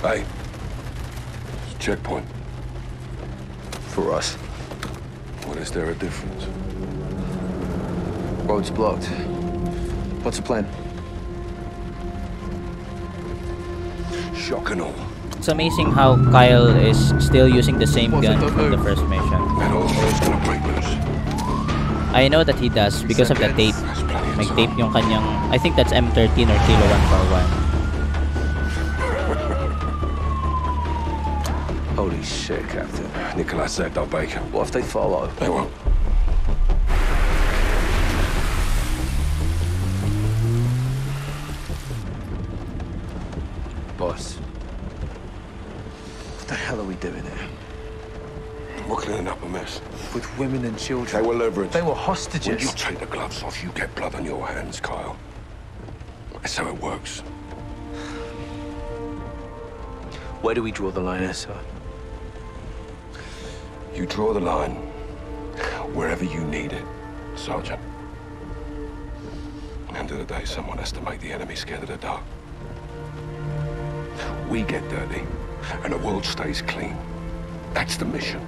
Hey. It's a checkpoint. For us. What is there a difference? Road's blocked. What's the plan? Shock and all. It's amazing how Kyle is still using the same gun from the first mission. I know that he does because of the tape. May tape yung kanyang, I think that's M13 or Kilo 141. Holy shit, Captain. Nikolai said they'll bake him. What if they follow? They won't. Boss. What the hell are we doing here? We're cleaning up a mess. With women and children. They were leveraged. They were hostages. When you take the gloves off, you get blood on your hands, Kyle. That's how it works. Where do we draw the line, SR? You draw the line wherever you need it, Sergeant. At the end of the day, someone has to make the enemy scared of the dark. We get dirty. And the world stays clean. That's the mission.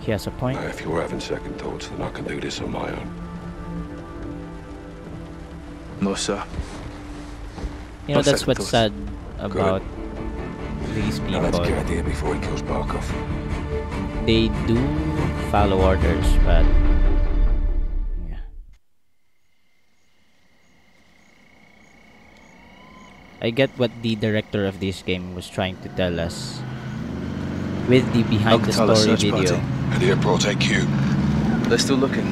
He has a point. Now, if you're having second thoughts, then I can do this on my own. No, sir. You know, no, that's what's said about these people. Now, let's get out of here before he kills Barkov. They do follow orders, but... yeah. I get what the director of this game was trying to tell us with the behind the story video. Adia brought AQ. They're still looking.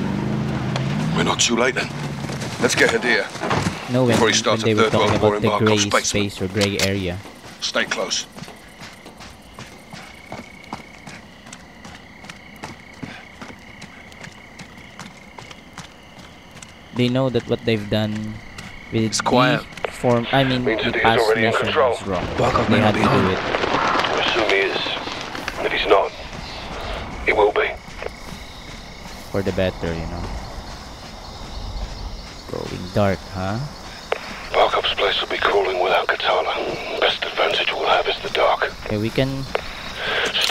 We're not too late then. Let's get Adia. No, before he starts a third world war in Barkov's space or grey area. Stay close. They know that what they've done with it's quiet. I mean, the past mission is wrong. Barkov may not be on. I assume he is. And if he's not, he will be. For the better, you know. Going dark, huh? Barkov's place will be crawling without Katara. Best advantage we'll have is the dark. Okay, we can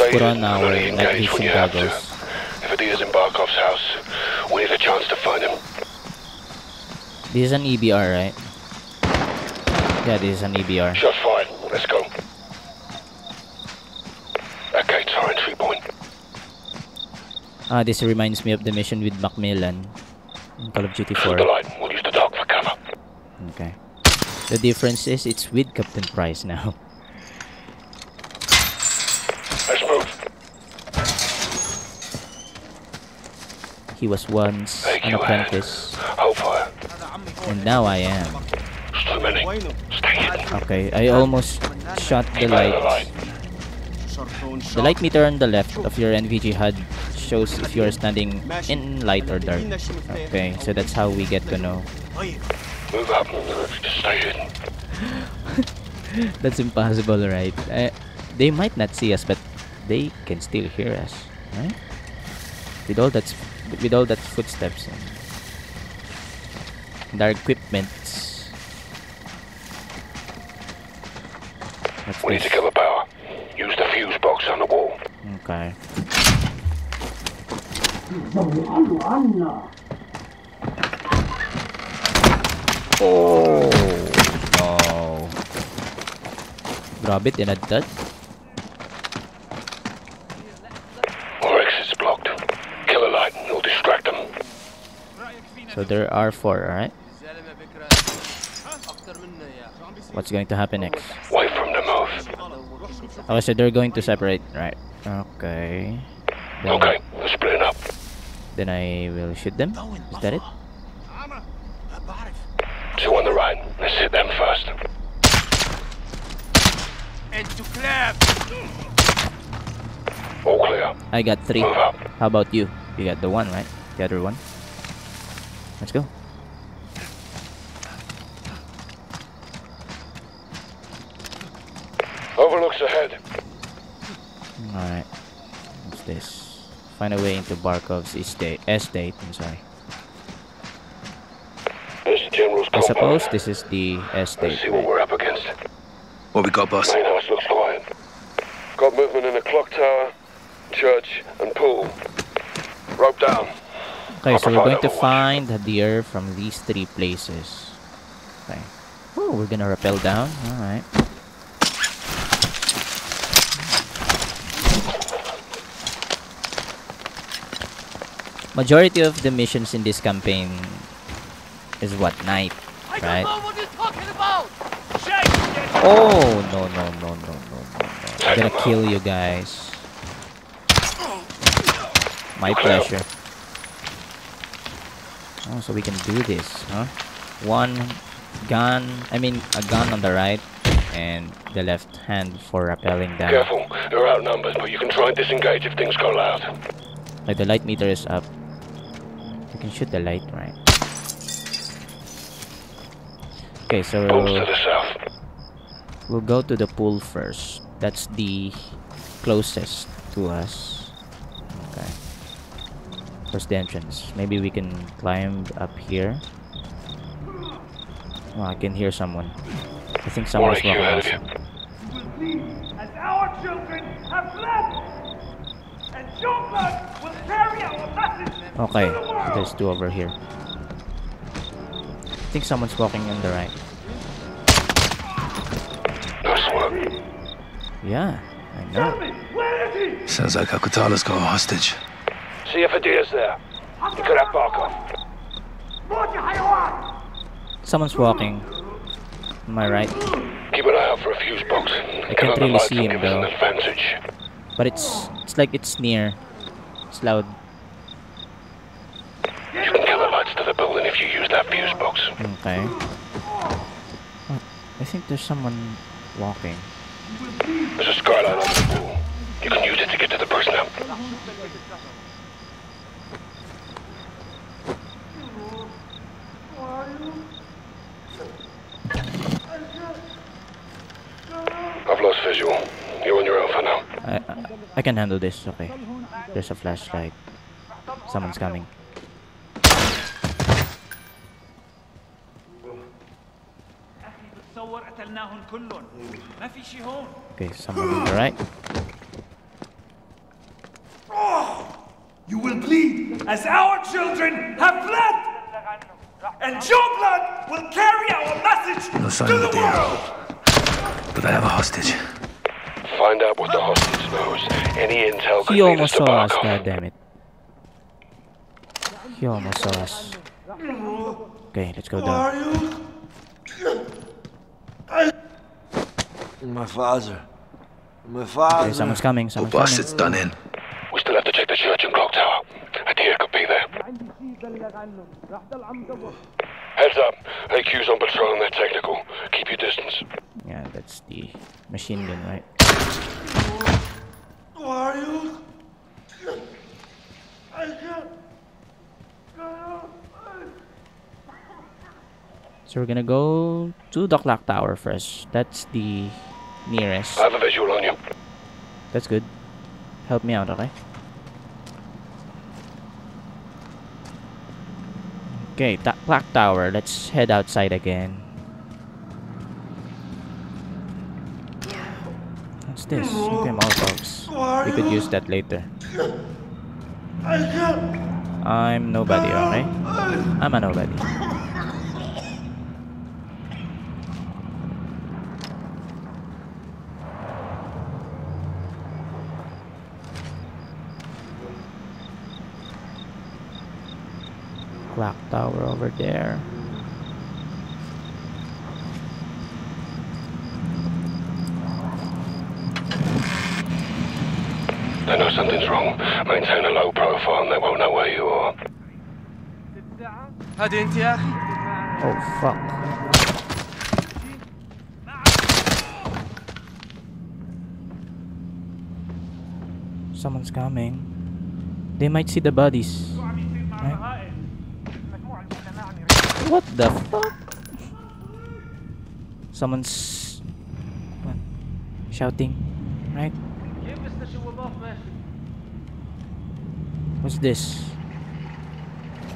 put on our navigation goggles. If it is in Barkov's house, we need a chance to find him. This is an EBR, right? Yeah, this is an EBR. Shot fired. Let's go. Okay, it's our entry point. Ah, this reminds me of the mission with Macmillan in Call of Duty 4. The light. We'll use the dark for cover. Okay. The difference is it's with Captain Price now. Let's move. He was once an apprentice. And now I am. Okay, I almost shot the light. The light meter on the left of your NVG HUD shows if you are standing in light or dark. Okay, so that's how we get to know. Move up, stay hidden. That's impossible, right? They might not see us, but they can still hear us, right? With all that footsteps and our equipment. We need to cover power. Use the fuse box on the wall. Okay. Oh. Oh. Grab it in a dud. Our exit's blocked. Kill a light and we'll distract them. So there are four, alright? What's going to happen next? Wait from the move. Oh, so they're going to separate, right? Okay. Then okay, let's split it up. Then I will shoot them. Is that it? Two on the right. Let's hit them first. And to clap. All clear. I got three. Move up. How about you? You got the one, right? The other one. Let's go. Overlooks ahead. Alright. What's this? Find a way into Barkov's estate. I'm sorry. I suppose this is the estate. Let's see what we're up against. What we got, boss? Main house looks quiet. Got movement in the clock tower, church, and pool. Rope down. Okay, so we're going to find Hadir from these three places. Okay. Oh, we're gonna rappel down. All right. Majority of the missions in this campaign is what, night, right? I don't know what you're talking about. Oh no! I'm gonna kill you guys. My pleasure. Oh, so we can do this, huh? One gun, I mean a gun on the right and the left hand for rappelling down. Careful, you're outnumbered, but you can try and disengage if things go loud. Like the light meter is up. You can shoot the light, right? Okay, so to the south. We'll go to the pool first. That's the closest to us. Okay. Where's the entrance? Maybe we can climb up here. Oh, I can hear someone. I think someone's walking out. As our children have left, and your blood will carry our message. Okay, so there's two over here. I think someone's walking on the right. Nice work. Yeah, I know. Sounds like Akutala's got a hostage. See if Adia's there. You could have Barkov. Someone's walking. Am I right? Keep an eye out for a fuse box. I can't really see him though. But it's like it's near. It's loud. You can kill the lights to the building if you use that fuse box. Okay. Oh, I think there's someone walking. There's a skylight on the pool. You can use it to get to the person out. I've lost visual. You're on your own for now. I can handle this, okay. There's a flashlight. Someone's coming. Okay, someone on the right. You will bleed as our children have fled! And your blood will carry our message to the world! But I have a hostage. Find out what the hostage knows. Any intel could lead us to Barkov. He almost saw us, goddammit. He almost saw us. Okay, let's go down. My father. Okay, someone's coming. Someone's coming. It's done in. We still have to check the church and clock tower. Adia could be there. Heads up. AQ's on patrol and they're technical. Keep your distance. Yeah, that's the machine gun, right? Who are you? I can't. So we're gonna go to Doklach Tower first. That's the nearest. I have a visual on you. That's good. Help me out, okay? Okay, Doklach Tower. Let's head outside again. What's this? Okay, Molotovs. We could use that later. I'm nobody, alright? I'm a nobody. Clock tower over there. They know something's wrong. Maintain a low profile and they won't know where you are. Oh, fuck. Someone's coming. They might see the bodies. Right? What the fuck? Someone's shouting, right? What's this?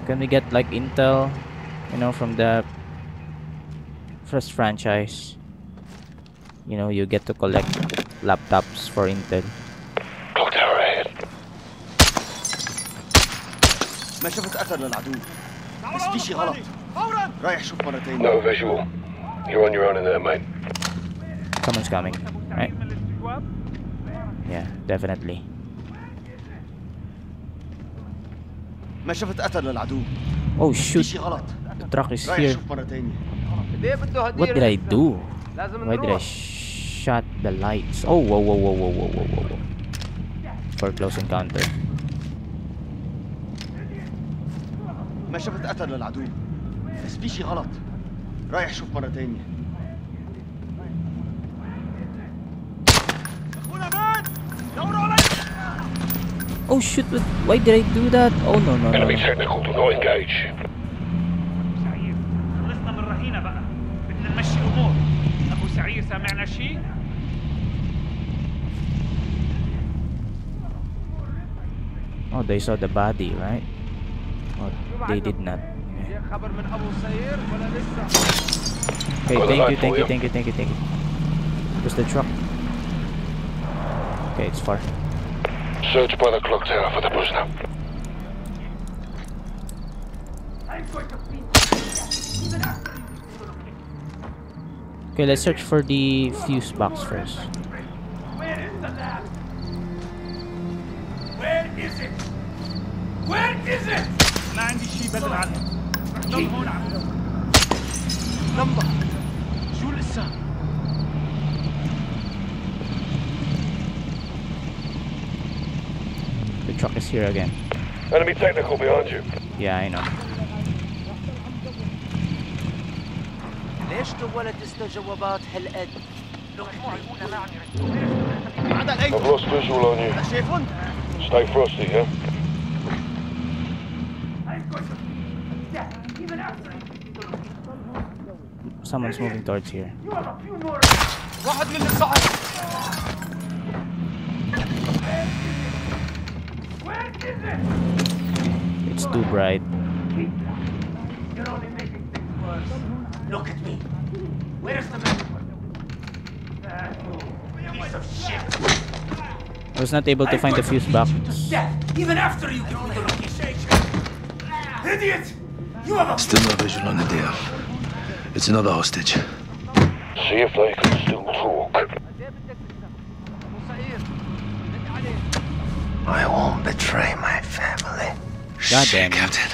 Can we get like intel, you know, from the first franchise? you know, you get to collect laptops for Intel. Clock tower ahead. ما شفت أثر للعدو. بس في شيء غلط. رايح شوف مرة تانية. No visual. You're on your own in there, mate. Someone's coming, right? Yeah, definitely. ما شفت أثر للعدو. Oh shoot. في شيء غلط. The truck is here. What did I do? Why did I shut the lights? Oh, whoa, whoa, whoa, whoa, whoa, whoa, whoa. For close encounter. ما شفت أثر للعدو. بس في شيء غلط. رايح شوف مرة تانية. أخونا بيت. دوروا علي. Oh shit! Why did I do that? Oh no no. Enemy technical do not engage. Oh, they saw the body, right? Oh, they did not. Okay, thank you. Where's the truck? Okay, it's far. Search by the clock tower for the prisoner. Okay, let's search for the fuse box first. Where is the lab? Where is it? Where is it? I have nothing to do with it. Number. What is it? The truck is here again. Enemy technical behind you. Yeah, I know. ليش تولت استجوابات هالقد؟ المجموعة الأولى ما عم يردوا. عندك أي؟ I've lost visual on you. شايفون؟ Stay frosty, yeah. Someone's moving towards here. واحد من الصعد. It's too bright. You're only making things worse. Look at me. Where's the man? That piece of shit. I was not able to find the fuse box. Even after you get the location. Idiot! You have a still no visual on the deal. It's another hostage. See if they can still talk. I won't betray my family. Goddamn, Captain.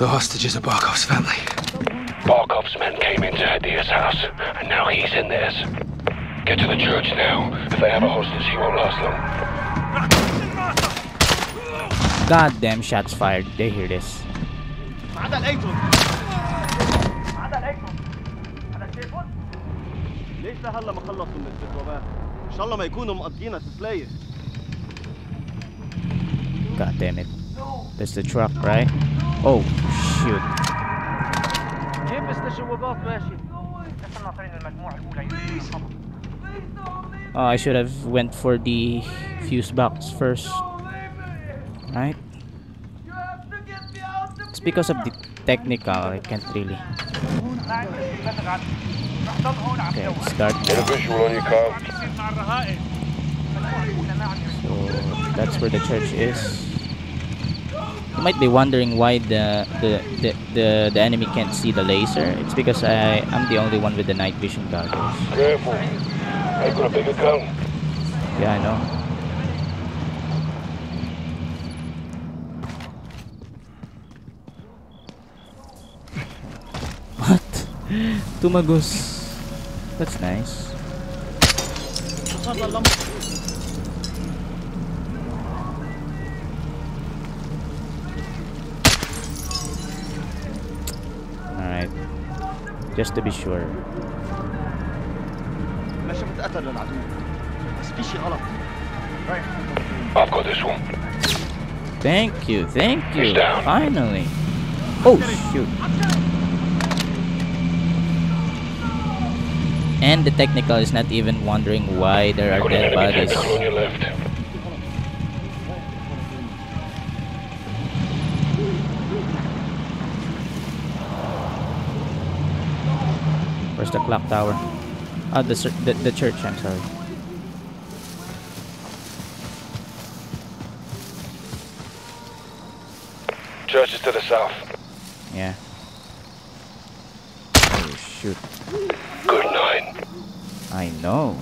The hostages are Barkov's family. Barkov's men came into Hadir's house, and now he's in theirs. Get to the church now. If they have a hostage, he won't last long. Goddamn, shots fired. They hear this. ليش لهلا ما خلصوا من الاستجوابات؟ إن شاء الله ما يكونوا مقضينا سلاير. God damn it. That's the truck, right? Oh, shoot. Oh, I should have went for the fuse box first. Right? It's because of the technical, I can't really. Okay, let's start now. So, that's where the church is. You might be wondering why the enemy can't see the laser. It's because I'm the only one with the night vision goggles. Careful. I've got a bigger gun. Yeah, I know. What? Tumagos. That's nice. Just to be sure. I've got this one. Thank you. He's down. Finally. Oh shoot. And the technical is not even wondering why there are dead bodies. The clock tower. The church, I'm sorry. Church is to the south. Yeah. Oh, shoot. Good night. I know.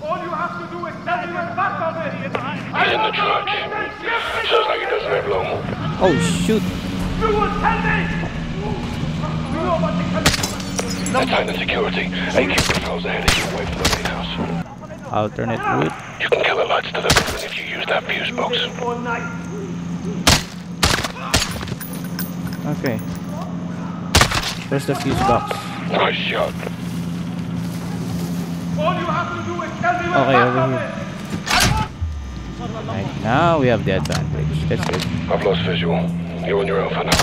All you have to do is tell me where Barkov is. He's in the church. Sounds like he doesn't have long move. Oh, shoot. You will tell me! You know what they can do. Time the security. AK profiles are heading away from the main house. Alternate route. You can kill the lights to the building if you use that fuse box. Okay. Where's the fuse box? Nice shot. All you have to do is tell me where over here. Right, now we have the advantage. That's good. I've lost visual. You're on your own for now.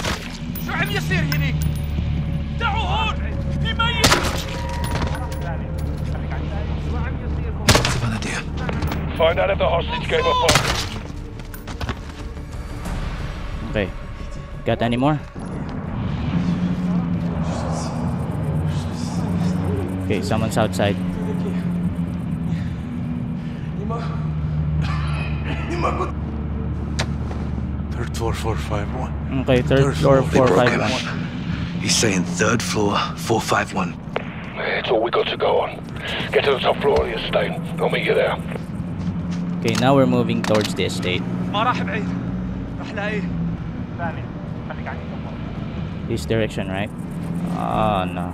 Find out if the hostage gave a fuck. Okay. Got any more? Okay, someone's outside. Third floor 451. Okay, third floor 451. He's saying third floor 451. That's all we got to go on. Get to the top floor of the estate. I'll meet you there. Okay, now we're moving towards the estate. This direction, right? Oh no.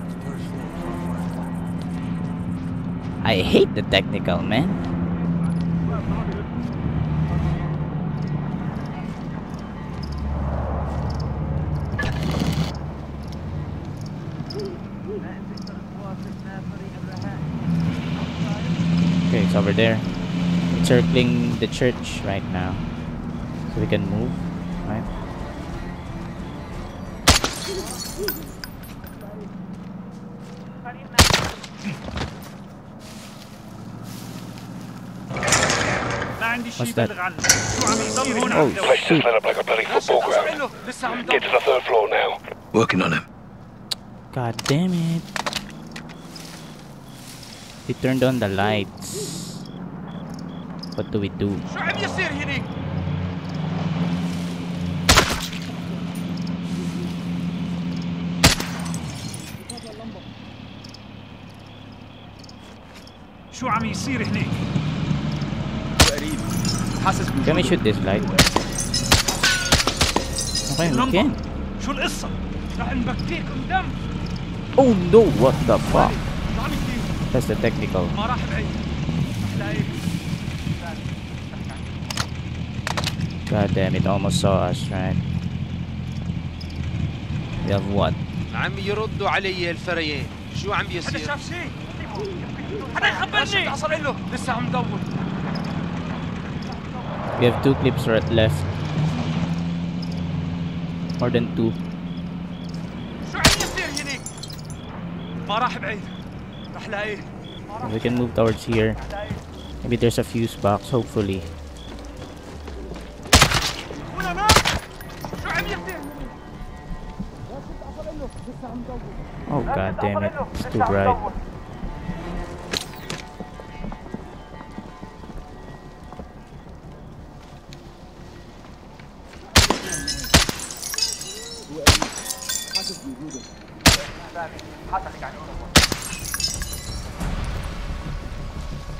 I hate the technical, man. Okay, it's over there. It's circling the church right now. So we can move, right? What's that? Oh, place just lit up like a bloody football ground. Get to the third floor now. Working on him. God damn it. He turned on the lights. What do we do? Can we shoot this light? Okay, we can. Oh no, what the fuck? That's the technical. God damn, it almost saw us, right? We have what? We have two clips right left. More than two. We can move towards here. Maybe there's a fuse box, hopefully. Oh god damn it, it's too bright.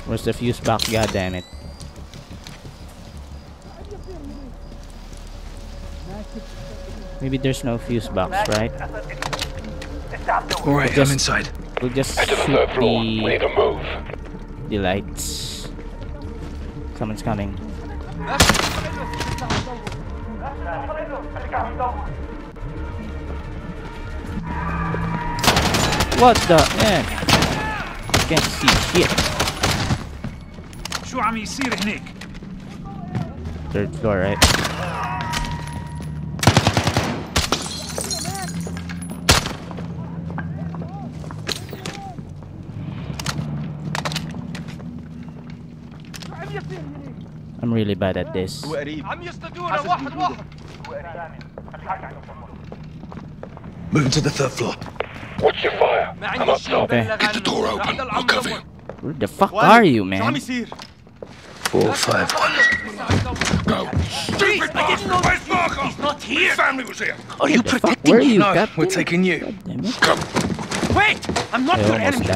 Where's the fuse box? God damn it. Maybe there's no fuse box, right? Alright, I'm inside. We'll just shoot the lights. Someone's coming. What the heck? I can't see shit. Third floor, right? I'm really bad at this. Moving to the third floor. Watch your fire. I'm up top. Get the door open. I'll cover you. Where the fuck are you, man? 451. Go. Stupid bastard. Where's Barkov? He's not here. His family was here. Are you protecting me? No, we're taking you. Come. Wait! I'm not your enemy.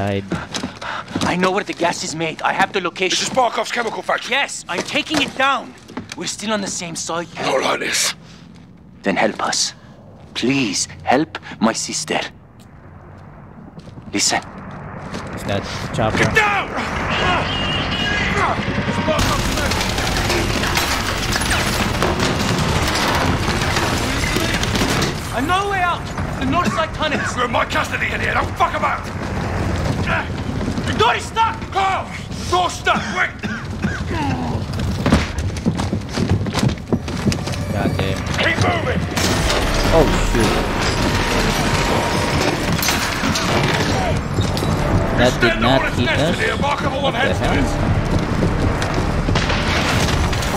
I know where the gas is made. I have the location. This is Barkov's chemical factory. Yes, I'm taking it down. We're still on the same side. Not like this. Then help us. Please help my sister. Listen. It's that chopper. Get down! I know way out. The north side tunnels. You're in my custody in here. Don't fuck about. The door is stuck. Go! The door's stuck. Quick! Goddamn. Keep moving. Oh shit. That did not heat us? What the hell?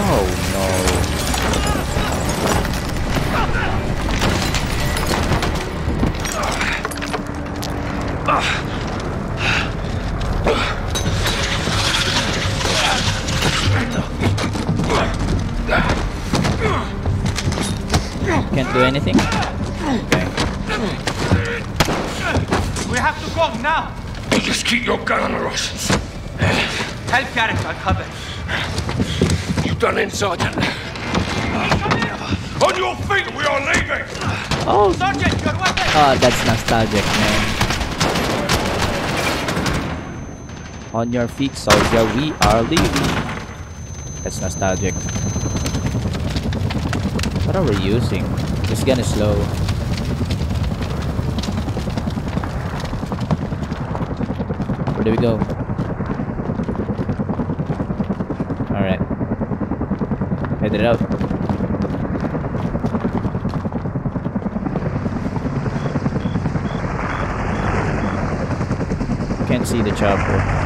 Oh no. Can't do anything? Okay. We have to go now! Just keep your gun on the Russians. Help Garrett, I'll cover. You done in, Sergeant. On your feet, we are leaving! Oh, Sergeant, you're one thing. Oh, that's nostalgic, man. On your feet, soldier, we are leaving. That's nostalgic. What are we using? This gun is slow. Where do we go? Alright. Headed out. Can't see the chopper.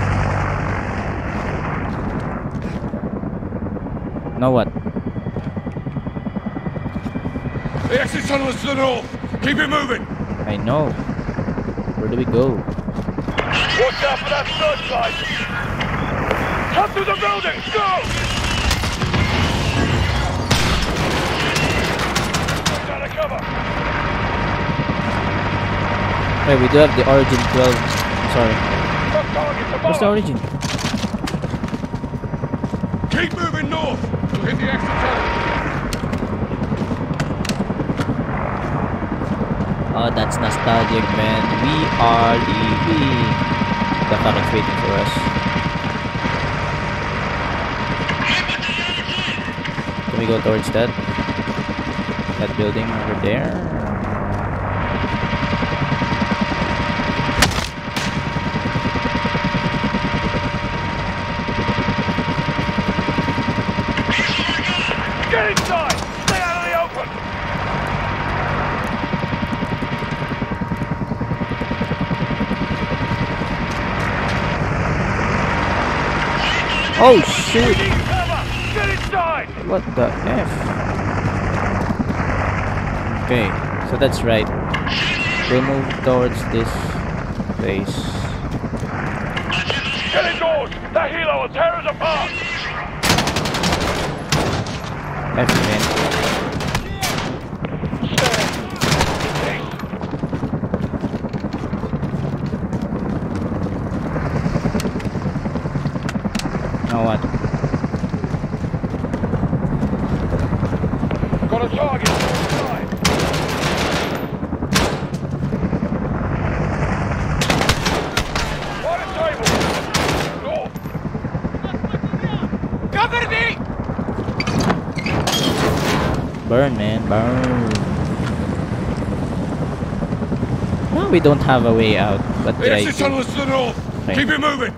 Now what? The exit tunnel is to the north. Keep it moving. I know. Where do we go? Watch out for that searchlight! Come through the building! Go! Get out of cover! Wait, we do have the origin 12. I'm sorry. What's the origin? Keep moving north! We'll hit the exit tunnel. Oh, that's nostalgic, man. We are leaving. The thought it's waiting for us. Can we go towards that building over there? Get inside! Stay out of the open! Oh shit! Get inside! What the F? Okay, so that's right. We'll move towards this place. Get indoors! The helo will tear us apart! F burn, man, burn. Well, we don't have a way out, but yes, it's on the north. Keep it moving.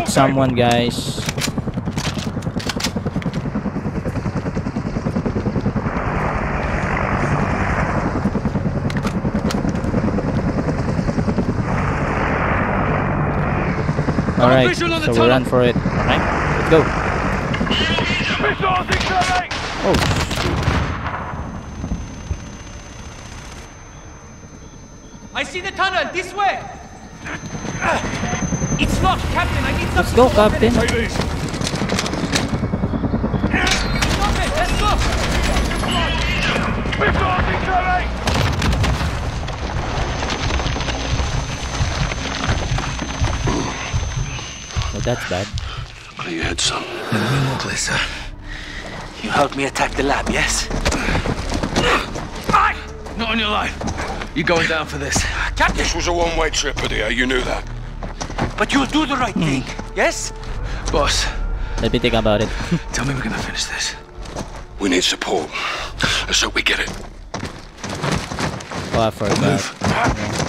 Shoot someone, guys. Alright, so we run for it. Alright, let's go. Oh, I see the tunnel, this way! It's locked, Captain, I need something. Let's go, Captain. Stop it, let's go! We've got the turret! Well, that's bad. Oh, you heard some. Listen. You helped me attack the lab, yes? Not on your life. You're going down for this. Captain! This was a one-way trip, Adia, you knew that. But you'll do the right thing, yes? Boss. Let me think about it. Tell me we're gonna finish this. We need support. Let's hope we get it. Oh, I forgot. Move.